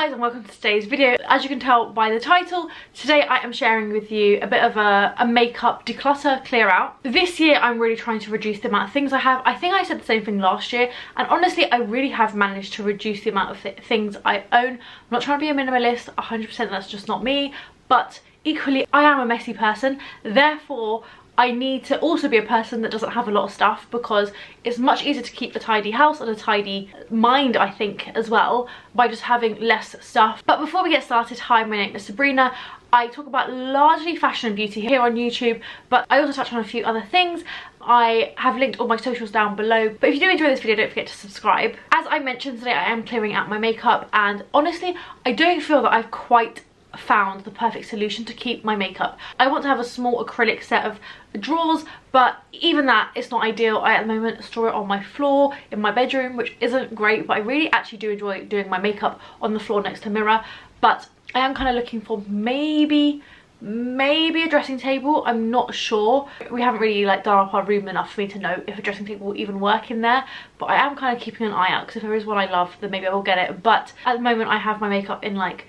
guys, and welcome to today's video. As you can tell by the title, today I am sharing with you a bit of a makeup declutter clear out. This year I'm really trying to reduce the amount of things I have. I think I said the same thing last year, and honestly I really have managed to reduce the amount of things I own. I'm not trying to be a minimalist, 100%, that's just not me, but equally I am a messy person, therefore I need to also be a person that doesn't have a lot of stuff, because it's much easier to keep a tidy house and a tidy mind, I think, as well, by just having less stuff. But before we get started, hi, my name is Sabrina. I talk about largely fashion and beauty here on YouTube, but I also touch on a few other things. I have linked all my socials down below, but if you do enjoy this video, don't forget to subscribe. As I mentioned, today I am clearing out my makeup, and honestly, I don't feel that I've quite found the perfect solution to keep my makeup. I want to have a small acrylic set of drawers, but even that, it's not ideal. I at the moment store it on my floor in my bedroom, which isn't great, but I really actually do enjoy doing my makeup on the floor next to a mirror. But I am kind of looking for maybe a dressing table. I'm not sure. We haven't really like done up our room enough for me to know if a dressing table will even work in there, but I am kind of keeping an eye out, because if there is one I love, then maybe I will get it. But at the moment I have my makeup in like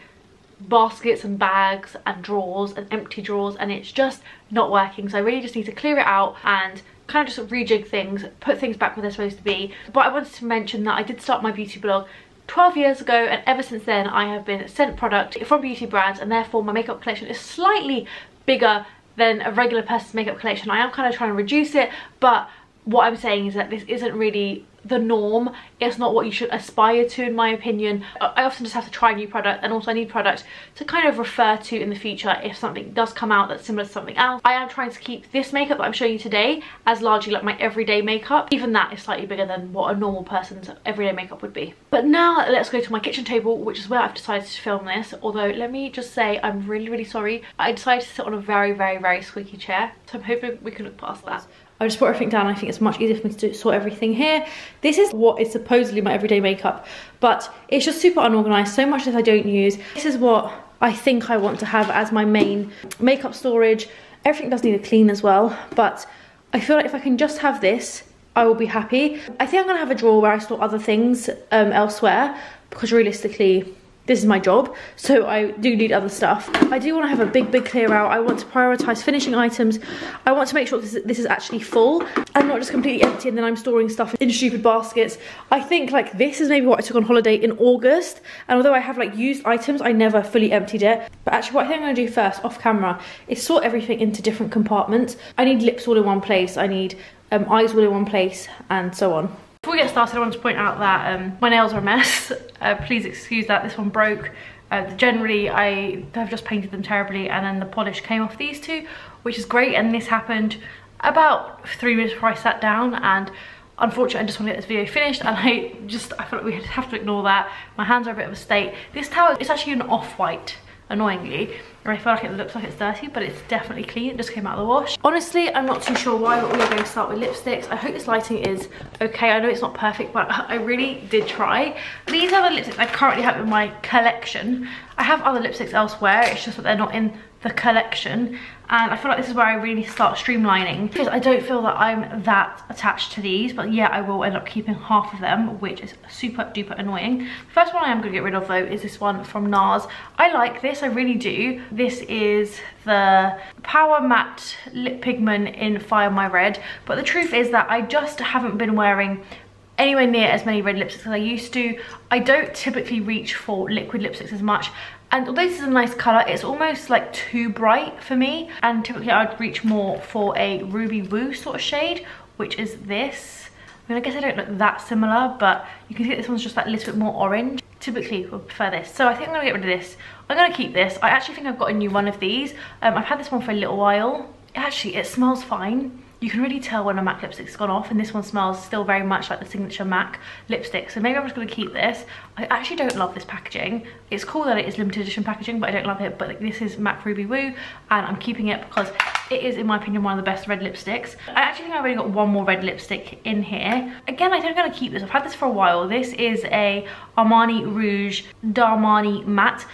baskets and bags and drawers and empty drawers, and it's just not working. So I really just need to clear it out and kind of just rejig things, put things back where they're supposed to be. But I wanted to mention that I did start my beauty blog 12 years ago, and ever since then I have been sent product from beauty brands, and therefore my makeup collection is slightly bigger than a regular person's makeup collection. I am kind of trying to reduce it, but what I'm saying is that this isn't really the norm. It's not what you should aspire to, in my opinion. I often just have to try new product, and also I need product to kind of refer to in the future if something does come out that's similar to something else. I am trying to keep this makeup that I'm showing you today as largely like my everyday makeup. Even that is slightly bigger than what a normal person's everyday makeup would be. But now let's go to my kitchen table, which is where I've decided to film this. Although let me just say I'm really sorry. I decided to sit on a very squeaky chair, so I'm hoping we can look past that. I just put everything down. I think it's much easier for me to sort everything here. This is what is supposedly my everyday makeup, but it's just super unorganized, so much that I don't use. This is what I think I want to have as my main makeup storage. Everything does need a clean as well, but I feel like if I can just have this, I will be happy. I think I'm gonna have a drawer where I store other things elsewhere, because realistically, this is my job, so I do need other stuff. I do want to have a big clear out. I want to prioritise finishing items. I want to make sure this is actually full and not just completely empty, and then I'm storing stuff in stupid baskets. I think like this is maybe what I took on holiday in August, and although I have like used items, I never fully emptied it. But actually what I think I'm going to do first off camera is sort everything into different compartments. I need lips all in one place, I need eyes all in one place, and so on. Before we get started, I want to point out that my nails are a mess. Please excuse that, this one broke. Generally, I have just painted them terribly, and then the polish came off these two, which is great, and this happened about 3 minutes before I sat down, and unfortunately I just want to get this video finished, and I feel like we have to ignore that. My hands are a bit of a state. This towel is actually an off-white, annoyingly, and I feel like it looks like it's dirty, but it's definitely clean. It just came out of the wash. Honestly, I'm not too sure why, but we are going to start with lipsticks. I hope this lighting is okay. I know it's not perfect, but I really did try. These are the lipsticks I currently have in my collection. I have other lipsticks elsewhere, it's just that they're not in the collection, and I feel like this is where I really start streamlining, because I don't feel that I'm that attached to these, but yeah, I will end up keeping half of them, which is super duper annoying. The first one I am going to get rid of though is this one from NARS. I like this, I really do. This is the Power Matte Lip Pigment in Fire My Red, but the truth is that I just haven't been wearing anywhere near as many red lipsticks as I used to. I don't typically reach for liquid lipsticks as much, and although this is a nice colour, it's almost like too bright for me, and typically I'd reach more for a Ruby Woo sort of shade, which is this. I mean, I guess I don't look that similar, but you can see this one's just that little bit more orange. Typically would prefer this, so I think I'm gonna get rid of this. I'm gonna keep this. I actually think I've got a new one of these. I've had this one for a little while. Actually, it smells fine. You can really tell when a MAC lipstick's gone off, and this one smells still very much like the signature MAC lipstick, so maybe I'm just going to keep this. I actually don't love this packaging. It's cool that it is limited edition packaging, but I don't love it. But this is MAC Ruby Woo, and I'm keeping it because it is, in my opinion, one of the best red lipsticks. I actually think I've already got one more red lipstick in here. Again, I don't want to keep this. I've had this for a while. This is a Armani Rouge D'Armani Matte.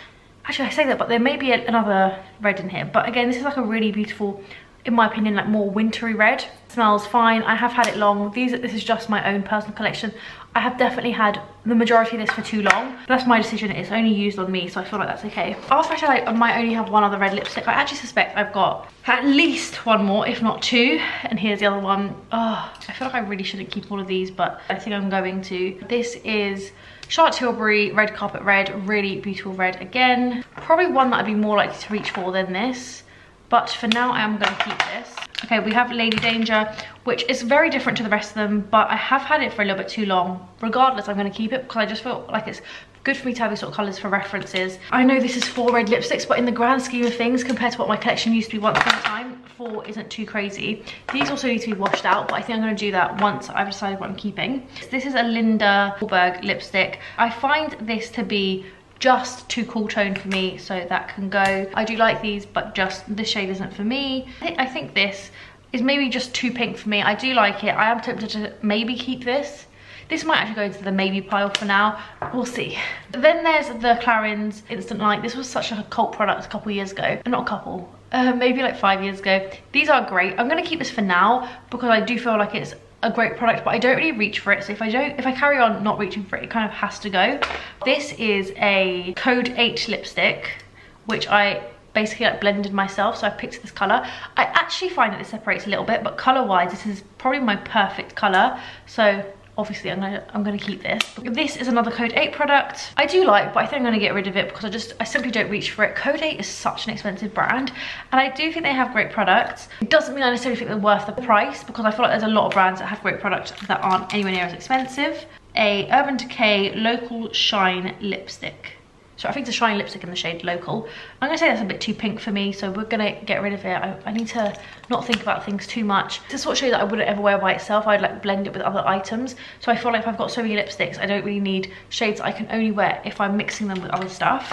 Actually, I say that, but there may be another red in here. But again, this is like a really beautiful in my opinion, like more wintry red. Smells fine. I have had it long. This is just my own personal collection. I have definitely had the majority of this for too long. That's my decision. It's only used on me, so I feel like that's okay. After I said I might only have one other red lipstick, I actually suspect I've got at least one more, if not two. And here's the other one. Oh, I feel like I really shouldn't keep all of these, but I think I'm going to. This is Charlotte Tilbury Red Carpet Red. Really beautiful red again. Probably one that I'd be more likely to reach for than this. But for now, I am going to keep this. Okay, we have Lady Danger, which is very different to the rest of them, but I have had it for a little bit too long. Regardless, I'm going to keep it because I just feel like it's good for me to have these sort of colours for references. I know this is 4 red lipsticks, but in the grand scheme of things, compared to what my collection used to be once upon a time, 4 isn't too crazy. These also need to be washed out, but I think I'm going to do that once I've decided what I'm keeping. This is a Linda Hallberg lipstick. I find this to be just too cool toned for me, so that can go. I do like these, but just this shade isn't for me. I think this is maybe just too pink for me. I do like it. I am tempted to maybe keep this. This might actually go into the maybe pile for now. We'll see. Then there's the Clarins Instant Light. This was such a cult product a couple years ago. Not a couple, maybe like 5 years ago. These are great. I'm gonna keep this for now because I do feel like it's a great product, but I don't really reach for it, so if I carry on not reaching for it, it kind of has to go. This is a Code 8 lipstick, which I basically like blended myself, so I picked this color. I actually find that it separates a little bit, but color wise this is probably my perfect color, so obviously I'm gonna keep this. This is another Code 8 product. I do like, but I think I'm gonna get rid of it because I simply don't reach for it. Code 8 is such an expensive brand, and I do think they have great products. It doesn't mean I necessarily think they're worth the price, because I feel like there's a lot of brands that have great products that aren't anywhere near as expensive. A Urban Decay Local Shine lipstick. So I think it's a shine lipstick in the shade Local. I'm gonna say that's a bit too pink for me, so we're gonna get rid of it. I need to not think about things too much. It's a sort of shade that I wouldn't ever wear by itself. I'd like blend it with other items. So I feel like if I've got so many lipsticks, I don't really need shades that I can only wear if I'm mixing them with other stuff.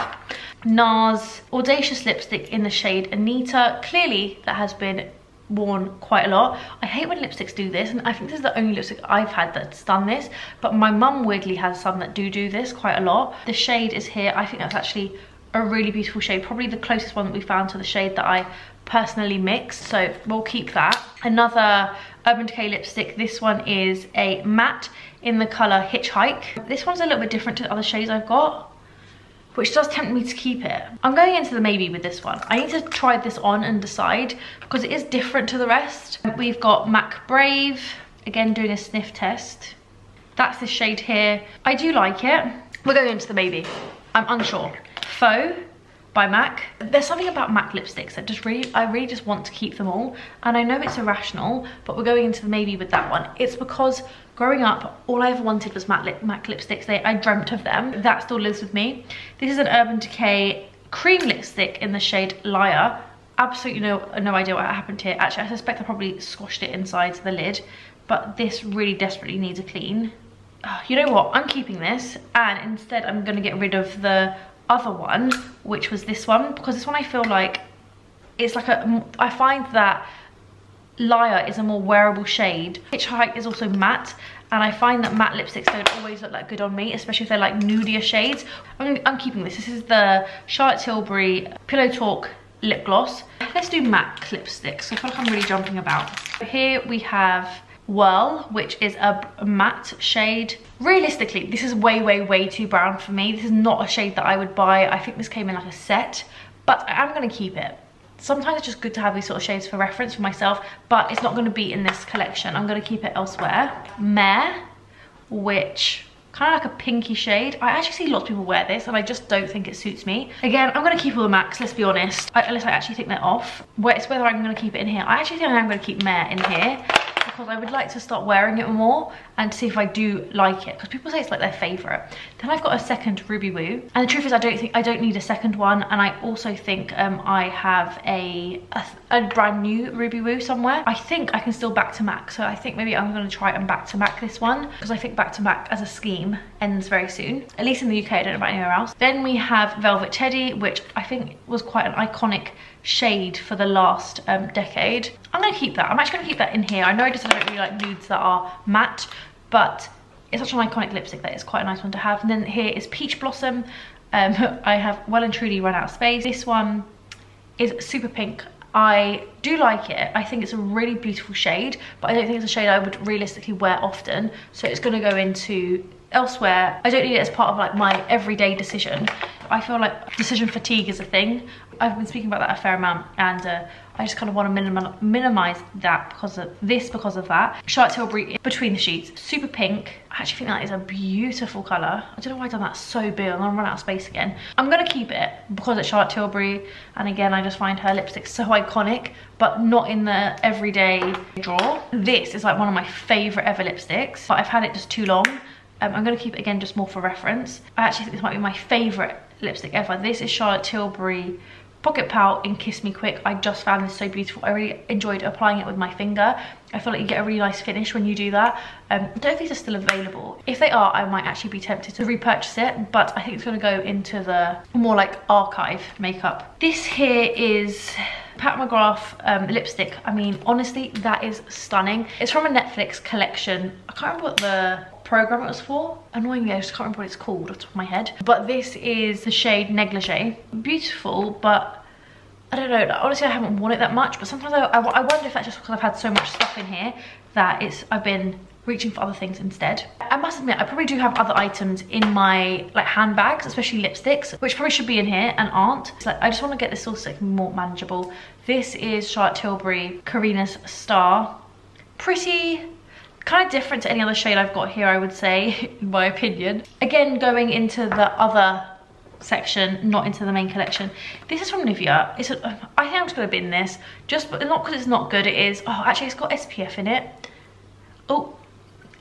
NARS Audacious lipstick in the shade Anita. Clearly that has been worn quite a lot. I hate when lipsticks do this, and I think this is the only lipstick I've had that's done this, but my mum weirdly has some that do this quite a lot. The shade is here. I think that's actually a really beautiful shade, probably the closest one that we found to the shade that I personally mixed, so we'll keep that. Another Urban Decay lipstick. This one is a matte in the colour Hitchhike. This one's a little bit different to the other shades I've got, which does tempt me to keep it. I'm going into the maybe with this one. I need to try this on and decide because it is different to the rest. We've got MAC Brave, again doing a sniff test. That's this shade here. I do like it. We're going into the maybe. I'm unsure. Faux by MAC. There's something about MAC lipsticks that I really just want to keep them all. And I know it's irrational, but we're going into the maybe with that one. It's because growing up, all I ever wanted was MAC lipsticks. I dreamt of them. That still lives with me. This is an Urban Decay cream lipstick in the shade Liar. Absolutely no idea what happened here. Actually, I suspect I probably squashed it inside the lid, but this really desperately needs a clean. You know what? I'm keeping this, and instead I'm gonna get rid of the other one, which was this one, because this one I feel like it's like I find that Liar is a more wearable shade. Hitchhike is also matte, and I find that matte lipsticks don't always look that good on me, especially if they're like nudier shades. I'm keeping this. This is the Charlotte Tilbury Pillow Talk lip gloss. Let's do matte lipsticks. I feel like I'm really jumping about. Here we have Whirl, which is a matte shade. Realistically, this is way too brown for me. This is not a shade that I would buy. I think this came in like a set, but I am going to keep it. Sometimes it's just good to have these sort of shades for reference for myself, but it's not going to be in this collection. I'm going to keep it elsewhere. Mare, which kind of like a pinky shade. I actually see lots of people wear this, and I just don't think it suits me. Again, I'm going to keep all the MACs, let's be honest, unless I actually think they're off. It's whether I'm going to keep it in here. I actually think I am going to keep Mare in here, because I would like to start wearing it more and see if I do like it, because people say it's like their favorite. Then I've got a second Ruby Woo, and the truth is I don't need a second one, and I also think I have a brand new Ruby Woo somewhere. I think I can still back to MAC, so I think maybe I'm going to try and back to MAC this one, because I think back to MAC as a scheme ends very soon, at least in the UK. I don't know about anywhere else. Then we have Velvet Teddy, which I think was quite an iconic shade for the last decade. I'm gonna keep that. I'm actually gonna keep that in here. I know I just don't really like nudes that are matte, but it's such an iconic lipstick that it's quite a nice one to have. And then here is Peach Blossom. I have well and truly run out of space. This one is super pink I do like it. I think it's a really beautiful shade, but I don't think it's a shade I would realistically wear often, so it's gonna go into elsewhere. I don't need it as part of like my everyday decision. I feel like decision fatigue is a thing. I've been speaking about that a fair amount, and I just kind of want to minimize that because of that. Charlotte Tilbury Between the Sheets, super pink. I actually think that is a beautiful color. I don't know why I've done that so big. I'm gonna run out of space again. I'm gonna keep it because it's Charlotte Tilbury, and again, I just find her lipstick so iconic, but not in the everyday drawer. This is like one of my favorite ever lipsticks, but I've had it just too long. I'm gonna keep it again just more for reference. I actually think this might be my favorite lipstick ever. This is Charlotte Tilbury Pocket Pout in Kiss Me Quick. I just found this so beautiful. I really enjoyed applying it with my finger. I feel like you get a really nice finish when you do that. I don't know if these are still available. If they are, I might actually be tempted to repurchase it, but I think it's gonna go into the more like archive makeup. This here is Pat McGrath lipstick. I mean, honestly, that is stunning. It's from a Netflix collection. I can't remember what the program it was for. Annoyingly, I just can't remember what it's called off the top of my head. But this is the shade Negligee. Beautiful, but I don't know. Honestly, I haven't worn it that much, but sometimes I wonder if that's just because I've had so much stuff in here that I've been reaching for other things instead. I must admit, I probably do have other items in my like handbags, especially lipsticks, which probably should be in here and aren't. It's like, I just want to get this all like more manageable. This is Charlotte Tilbury Karina's Star. Pretty, kind of different to any other shade I've got here, I would say, in my opinion. Again, going into the other section, not into the main collection. This is from Nivea. I think I'm just gonna bin this, just not because it's not good. It is. Oh, actually, it's got SPF in it. Oh,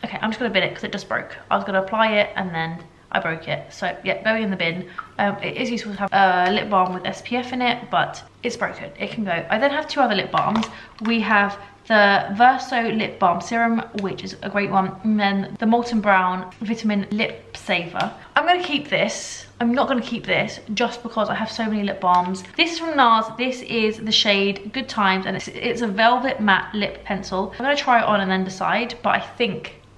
okay. I'm just gonna bin it because it just broke. I was gonna apply it and then I broke it. So yeah, going in the bin. It is useful to have a lip balm with SPF in it, but it's broken. It can go. I then have two other lip balms. We have the Verso Lip Balm Serum, which is a great one, and then the Molten Brown Vitamin Lip Saver. I'm going to keep this. I'm not going to keep this just because I have so many lip balms. This is from NARS. This is the shade Good Times, and it's a velvet matte lip pencil. I'm going to try it on and then decide, but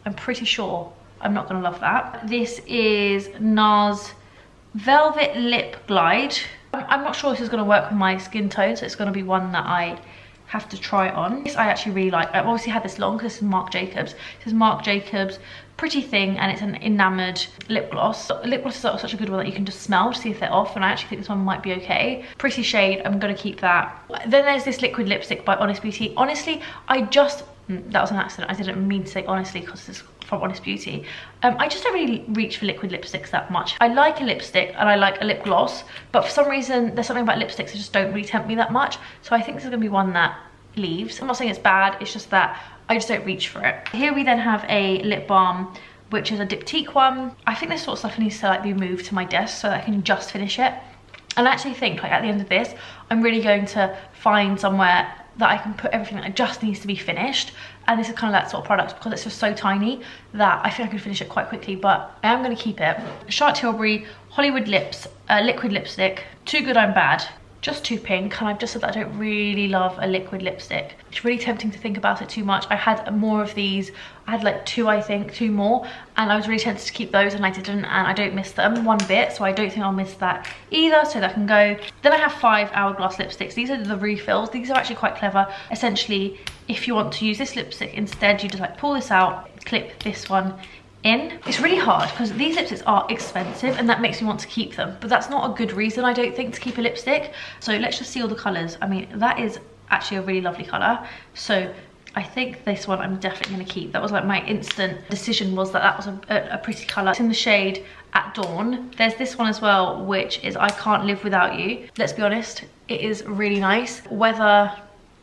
I'm pretty sure I'm not going to love that. This is NARS Velvet Lip Glide. I'm not sure this is going to work with my skin tone, so it's going to be one that I have to try on. This I actually really like. I've obviously had this long because this is Marc Jacobs. This is Marc Jacobs Pretty Thing, and it's an enamoured lip gloss. Lip glosses are such a good one that you can just smell to see if they're off, and I actually think this one might be okay. Pretty shade, I'm gonna keep that. Then there's this liquid lipstick by Honest Beauty. Honestly, that was an accident. I didn't mean to say honestly because it's from Honest Beauty. I just don't really reach for liquid lipsticks that much. I like a lipstick and I like a lip gloss, but for some reason there's something about lipsticks that just don't really tempt me that much. So I think this is gonna be one that leaves. I'm not saying it's bad, it's just that I just don't reach for it. Here we then have a lip balm, which is a Diptyque one. I think this sort of stuff needs to like be moved to my desk so that I can just finish it. And I actually think like at the end of this, I'm really going to find somewhere that I can put everything that just needs to be finished. And this is kind of that sort of product because it's just so tiny that I think I can finish it quite quickly, but I am gonna keep it. Charlotte Tilbury Hollywood Lips, liquid lipstick. Too good, I'm bad. Just too pink, and I've just said that I don't really love a liquid lipstick. It's really tempting to think about it too much. I had more of these. I had like two, I think, two more, and I was really tempted to keep those and I didn't, and I don't miss them one bit, so I don't think I'll miss that either, so that can go. Then I have 5 Hourglass lipsticks. These are the refills. These are actually quite clever. Essentially, if you want to use this lipstick instead, you just like pull this out, clip this one in. It's really hard because these lipsticks are expensive and that makes me want to keep them, but that's not a good reason, I don't think, to keep a lipstick. So let's just see all the colors. I mean, that is actually a really lovely color, so I think this one I'm definitely going to keep. That was like my instant decision, was that was a pretty color. It's in the shade At Dawn. There's this one as well, which is I Can't Live Without You. Let's be honest, it is really nice. Whether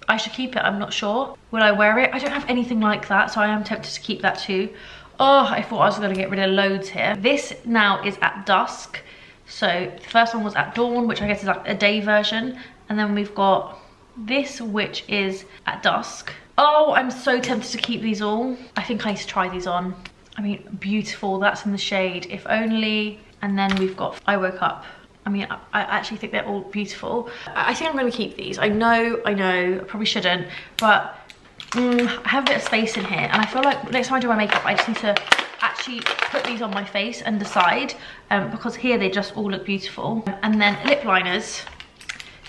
I should keep it, I'm not sure. Will I wear it? I don't have anything like that, so I am tempted to keep that too. Oh, I thought I was gonna get rid of loads here. This now is At Dusk. So the first one was At Dawn, which I guess is like a day version. And then we've got this, which is At Dusk. Oh, I'm so tempted to keep these all. I think I need to try these on. I mean, beautiful, that's in the shade If Only. And then we've got I Woke Up. I mean, I actually think they're all beautiful. I think I'm gonna keep these. I know, I probably shouldn't, but I have a bit of space in here, and I feel like next time I do my makeup I just need to actually put these on my face and decide, because here they just all look beautiful. And then lip liners.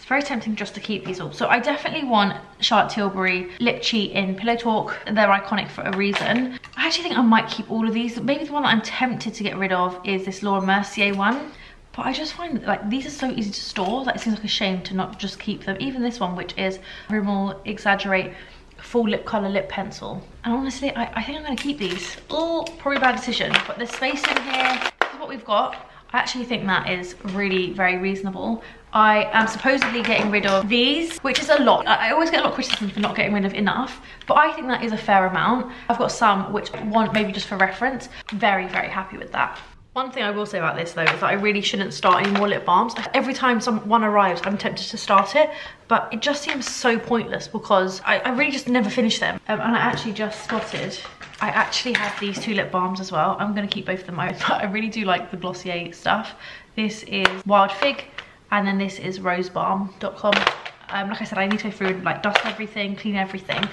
It's very tempting just to keep these all. So I definitely want Charlotte Tilbury Lip Cheat in Pillow Talk. They're iconic for a reason. I actually think I might keep all of these. Maybe the one that I'm tempted to get rid of is this Laura Mercier one. But I just find that, like, these are so easy to store. Like, it seems like a shame to not just keep them. Even this one, which is Rimmel Exaggerate Full Lip Colour Lip Pencil. And honestly, I think I'm going to keep these. Oh, probably a bad decision. But the space in here, this is what we've got. I actually think that is really very reasonable. I am supposedly getting rid of these, which is a lot. I always get a lot of criticism for not getting rid of enough, but I think that is a fair amount. I've got some which I want maybe just for reference. Very, very happy with that. One thing I will say about this though is that I really shouldn't start any more lip balms. Every time someone arrives, I'm tempted to start it, but it just seems so pointless because I really just never finish them. And I actually just spotted, I actually have these two lip balms as well. I'm gonna keep both of them out, but I really do like the Glossier stuff. This is Wild Fig, and then this is rosebalm.com. Like I said, I need to go through and like dust everything, clean everything,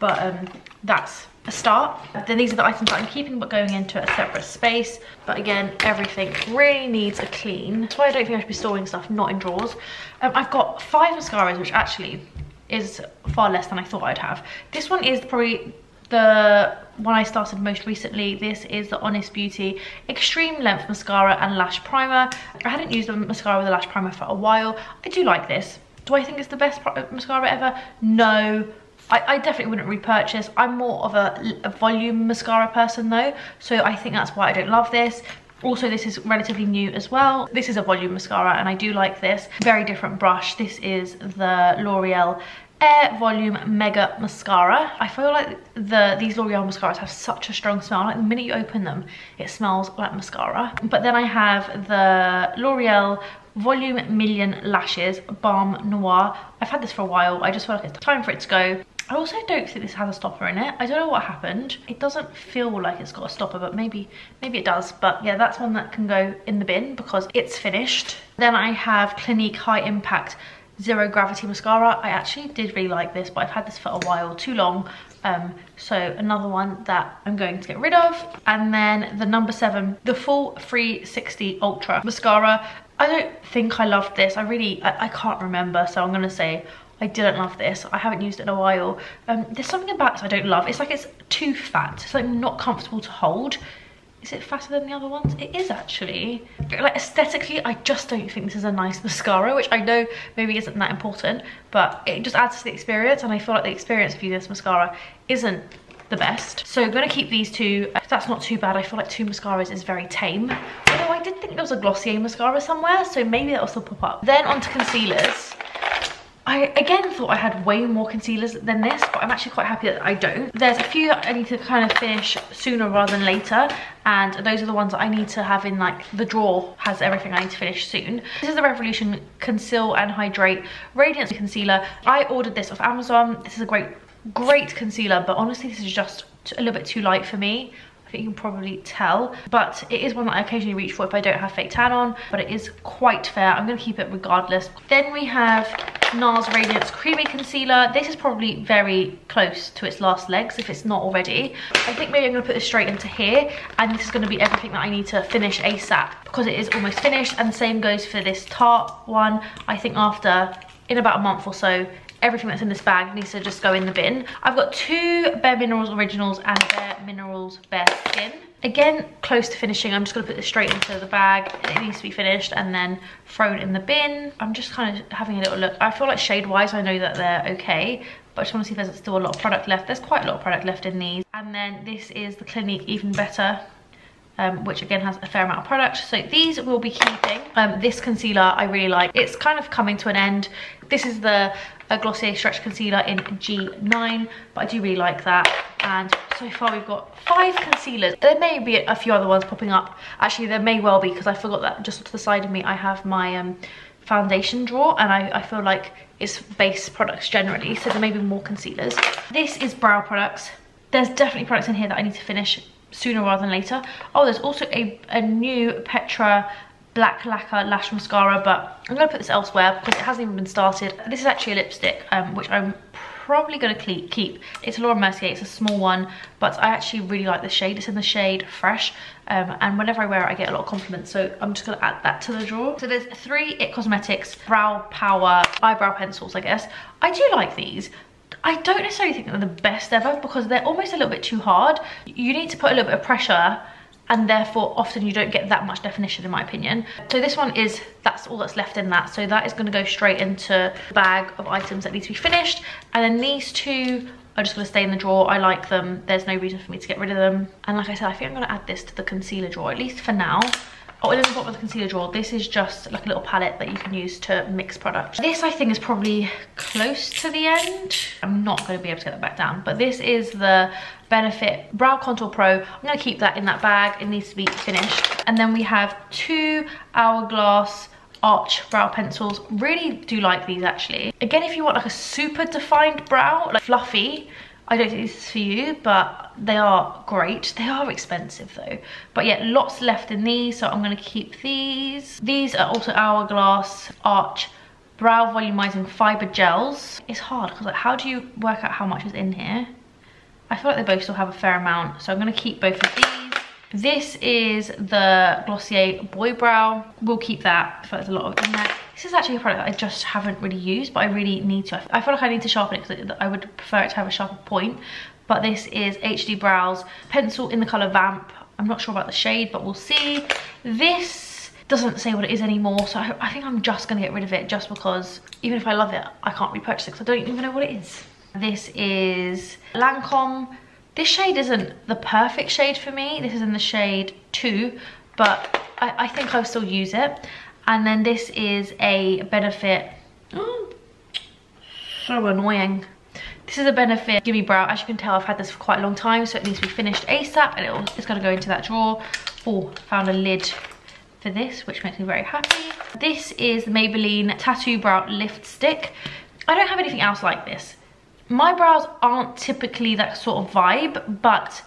but that's a start. Then these are the items that I'm keeping but going into a separate space. But again, everything really needs a clean. That's why I don't think I should be storing stuff not in drawers. I've got 5 mascaras, which actually is far less than I thought I'd have. This one is probably the one I started most recently. This is the Honest Beauty Extreme Length Mascara and Lash Primer. I hadn't used a mascara with a lash primer for a while. I do like this. Do I think it's the best mascara ever? No. I definitely wouldn't repurchase. I'm more of a volume mascara person though, so I think that's why I don't love this. Also, this is relatively new as well. This is a volume mascara and I do like this. Very different brush. This is the L'Oreal Air Volume Mega Mascara. I feel like these L'Oreal mascaras have such a strong smell. Like the minute you open them, it smells like mascara. But then I have the L'Oreal Volume Million Lashes Balm Noir. I've had this for a while. I just feel like it's time for it to go. I also don't think this has a stopper in it. I don't know what happened. It doesn't feel like it's got a stopper, but maybe it does. But yeah, that's one that can go in the bin because it's finished. Then I have Clinique High Impact Zero Gravity Mascara. I actually did really like this, but I've had this for a while, too long. So another one that I'm going to get rid of. And then the number 7, the Full 360 Ultra Mascara. I don't think I loved this. I can't remember, so I'm gonna say I didn't love this. I haven't used it in a while. There's something about this I don't love. It's like it's too fat. It's like not comfortable to hold. Is it fatter than the other ones? It is actually. Like aesthetically, I just don't think this is a nice mascara, which I know maybe isn't that important, but it just adds to the experience, and I feel like the experience of using this mascara isn't the best. So I'm gonna keep these two. That's not too bad. I feel like 2 mascaras is very tame. Although I did think there was a Glossier mascara somewhere, so maybe that'll still pop up. Then onto concealers. I again thought I had way more concealers than this, but I'm actually quite happy that I don't. There's a few that I need to kind of finish sooner rather than later, and those are the ones that I need to have in, like, the drawer has everything I need to finish soon. This is the Revolution Conceal and Hydrate Radiance Concealer. I ordered this off Amazon. This is a great concealer, but honestly this is just a little bit too light for me. I think you can probably tell, but it is one that I occasionally reach for if I don't have fake tan on, but it is quite fair. I'm gonna keep it regardless. Then we have NARS Radiance Creamy Concealer. This is probably very close to its last legs if it's not already. I think maybe I'm gonna put this straight into here, and this is gonna be everything that I need to finish ASAP because it is almost finished, and the same goes for this Tarte one. I think in about a month or so, everything that's in this bag needs to just go in the bin. I've got 2 Bare Minerals Originals and Bare Minerals Bare Skin. Again, close to finishing. I'm just gonna put this straight into the bag. It needs to be finished and then thrown in the bin. I'm just kind of having a little look. I feel like shade-wise, I know that they're okay, but I just wanna see if there's still a lot of product left. There's quite a lot of product left in these. And then this is the Clinique Even Better, which again has a fair amount of product. So these will be keeping. This concealer I really like. It's kind of coming to an end. This is the Glossier Stretch Concealer in G9, but I do really like that. And so far we've got 5 concealers. There may be a few other ones popping up. Actually, there may well be, because I forgot that just to the side of me I have my foundation drawer, and I feel like it's base products generally, so there may be more concealers. This is brow products. There's definitely products in here that I need to finish sooner rather than later. Oh, there's also a new Petra Black Lacquer Lash Mascara, but I'm gonna put this elsewhere because it hasn't even been started. This is actually a lipstick, which I'm probably going to keep. It's Laura Mercier, it's a small one, but I actually really like the shade. It's in the shade Fresh, and whenever I wear it I get a lot of compliments, so I'm just going to add that to the drawer. So there's 3 IT Cosmetics Brow Power eyebrow pencils, I guess. I do like these. I don't necessarily think they're the best ever because they're almost a little bit too hard. You need to put a little bit of pressure, and therefore often you don't get that much definition, in my opinion. So this one is, that's all that's left in that. So that is gonna go straight into the bag of items that need to be finished. And then these 2 are just gonna stay in the drawer. I like them. There's no reason for me to get rid of them. And like I said, I think I'm gonna add this to the concealer drawer, at least for now. Oh, it is the bottom of the concealer drawer. This is just like a little palette that you can use to mix products. This, I think, is probably close to the end. I'm not going to be able to get that back down, but this is the Benefit Brow Contour Pro. I'm going to keep that in that bag. It needs to be finished. And then we have 2 Hourglass Arch brow pencils. Really do like these, actually. Again, if you want like a super defined brow, like fluffy, I don't think this is for you, but they are great. They are expensive though. But yeah, lots left in these, so I'm gonna keep these. These are also Hourglass Arch Brow Volumizing Fiber Gels. It's hard, because like, how do you work out how much is in here? I feel like they both still have a fair amount, so I'm gonna keep both of these. This is the Glossier Boy Brow. We'll keep that, I feel like there's a lot of in there. This is actually a product that I just haven't really used, but I really need to. I feel like I need to sharpen it because I would prefer it to have a sharper point. But this is HD Brows Pencil in the colour Vamp. I'm not sure about the shade, but we'll see. This doesn't say what it is anymore, so I think I'm just going to get rid of it just because even if I love it, I can't repurchase it because I don't even know what it is. This is Lancome. This shade isn't the perfect shade for me. This is in the shade 2, but I think I'll still use it. And then this is a Benefit. Oh, so annoying. This is a Benefit Gimme Brow. As you can tell, I've had this for quite a long time, so it needs to be finished ASAP, and it's gonna go into that drawer. Oh, found a lid for this, which makes me very happy. This is the Maybelline Tattoo Brow Lift Stick. I don't have anything else like this. My brows aren't typically that sort of vibe, but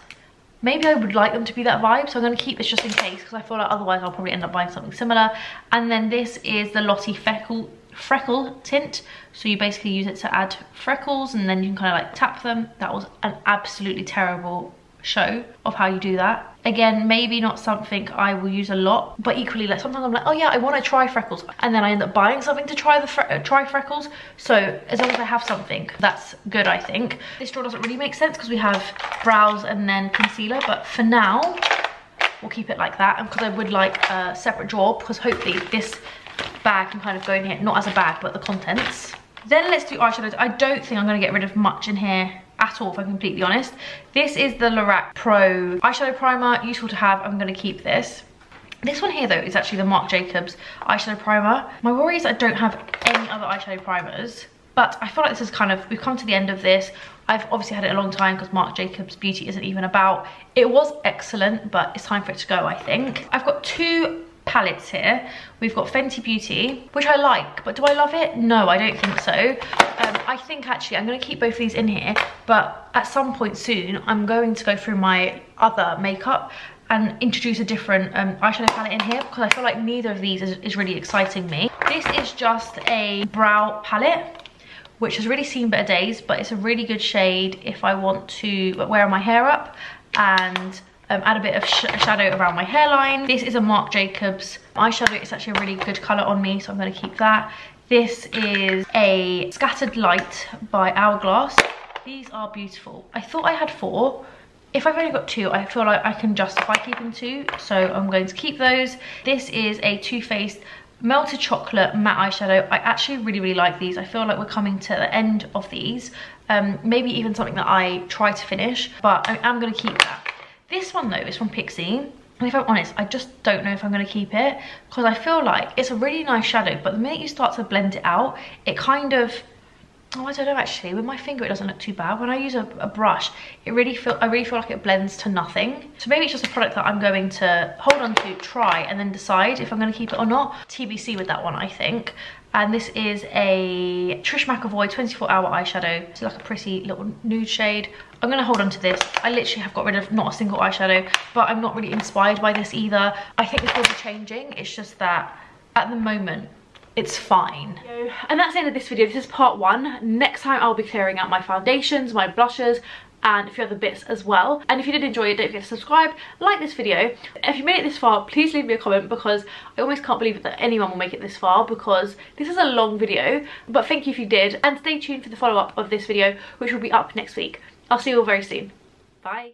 maybe I would like them to be that vibe, so I'm going to keep this just in case because I feel like otherwise I'll probably end up buying something similar. And then this is the Lottie Freckle Tint. So you basically use it to add freckles and then you can kind of like tap them. That was an absolutely terrible show of how you do that. Again, maybe not something I will use a lot, but equally like sometimes I'm like, oh yeah, I want to try freckles, and then I end up buying something to try the freckles. So as long as I have something, that's good, I think. This drawer doesn't really make sense because we have brows and then concealer, but for now we'll keep it like that. And because I would like a separate drawer, because hopefully this bag can kind of go in here, not as a bag but the contents. Then let's do eyeshadows. I don't think I'm going to get rid of much in here at all, if I'm completely honest. This is the Lorac Pro eyeshadow primer, useful to have. I'm going to keep this. This one here though is actually the Marc Jacobs eyeshadow primer. My worry is I don't have any other eyeshadow primers, but I feel like this is kind of, we've come to the end of this. I've obviously had it a long time because Marc Jacobs Beauty isn't even about. It was excellent, but it's time for it to go, I think. I've got 2 palettes here. We've got Fenty Beauty, which I like, but do I love it? No, I don't think so. I think actually I'm going to keep both of these in here, but at some point soon I'm going to go through my other makeup and introduce a different eyeshadow palette in here, because I feel like neither of these is really exciting me. This is just a brow palette which has really seen better days, but it's a really good shade if I want to wear my hair up and add a bit of shadow around my hairline. This is a Marc Jacobs eyeshadow. It's actually a really good colour on me, so I'm going to keep that. This is a Scattered Light by Hourglass. These are beautiful. I thought I had 4. If I've only got 2, I feel like I can justify keeping 2, so I'm going to keep those. This is a Too Faced Melted Chocolate Matte Eyeshadow. I actually really like these. I feel like we're coming to the end of these. Maybe even something that I try to finish, but I am going to keep that. This one though is from Pixie, and if I'm honest, I just don't know if I'm going to keep it, because I feel like it's a really nice shadow, but the minute you start to blend it out, it kind of, oh, I don't know actually, with my finger it doesn't look too bad. When I use a brush, it really I really feel like it blends to nothing. So maybe it's just a product that I'm going to hold on to, try, and then decide if I'm going to keep it or not. TBC with that one, I think. And this is a Trish McEvoy 24-hour eyeshadow. It's like a pretty little nude shade. I'm going to hold on to this. I literally have got rid of not a single eyeshadow, but I'm not really inspired by this either. I think this will be changing. It's just that at the moment, it's fine. And that's the end of this video. This is part one. Next time I'll be clearing out my foundations, my blushes, and a few other bits as well. And if you did enjoy it, don't forget to subscribe, like this video. If you made it this far, please leave me a comment, because I almost can't believe that anyone will make it this far, because this is a long video. But thank you if you did, and stay tuned for the follow-up of this video, which will be up next week. I'll see you all very soon. Bye.